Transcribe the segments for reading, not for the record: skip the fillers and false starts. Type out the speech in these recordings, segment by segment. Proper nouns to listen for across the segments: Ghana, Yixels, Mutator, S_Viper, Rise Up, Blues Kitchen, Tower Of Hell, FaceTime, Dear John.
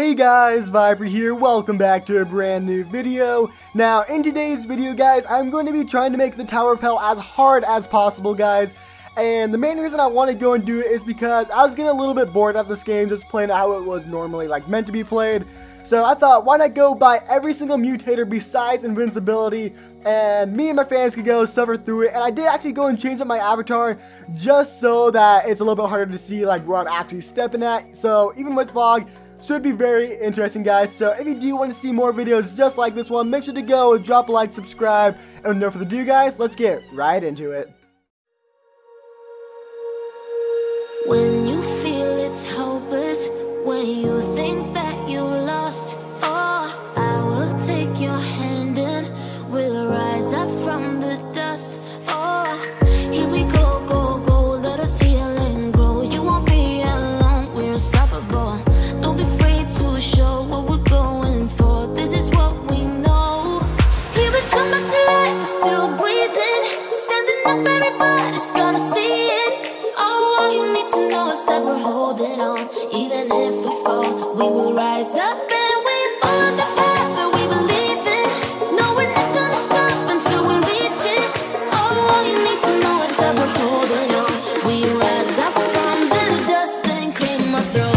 Hey guys, Viper here, welcome back to a brand new video. Now, in today's video, guys, I'm going to be trying to make the Tower of Hell as hard as possible, guys. And the main reason I want to go and do it is because I was getting a little bit bored of this game, just playing how it was normally, like, meant to be played. So I thought, why not go buy every single mutator besides invincibility, and me and my fans could go suffer through it. And I did actually go and change up my avatar just so that it's a little bit harder to see, like, where I'm actually stepping at. So even with vlog, should be very interesting, guys. So if you do want to see more videos just like this one, make sure to go drop a like, subscribe, and no further ado, guys, let's get right into it. When you feel it's hopeless, when you think that you lost, oh, I will take your hand and we'll rise up from the dust. Oh, here we go, go, go, let us heal and grow. You won't be alone, we're unstoppable. Don't be afraid to show what we're going for. This is what we know. Here we come back to life, we're still breathing, standing up, everybody's gonna see it. Oh, all you need to know is that we're holding on. Even if we fall, we will rise up and we follow the path that we believe in. No, we're not gonna stop until we reach it. Oh, all you need to know is that we're holding on. We rise up from the dust and clean my throat.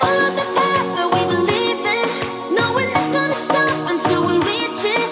Follow the path that we believe in. No, we're not gonna stop until we reach it.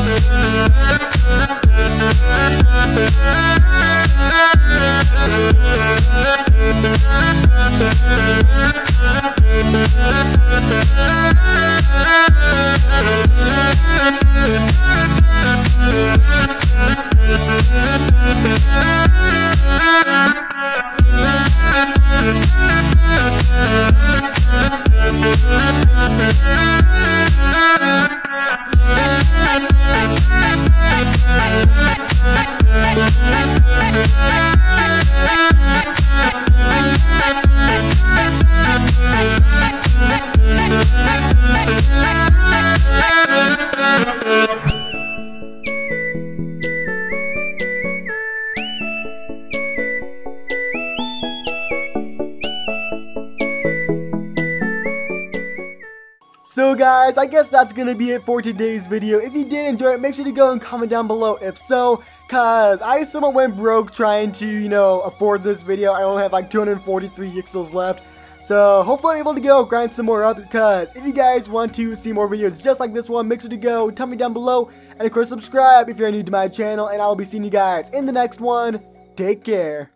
guys, I guess that's gonna be it for today's video. If you did enjoy it, make sure to go and comment down below if so, cause I somewhat went broke trying to, you know, afford this video. I only have like 243 Yixels left. So hopefully I'm able to go grind some more up, because if you guys want to see more videos just like this one, make sure to go tell me down below, and of course subscribe if you're new to my channel, and I will be seeing you guys in the next one. Take care.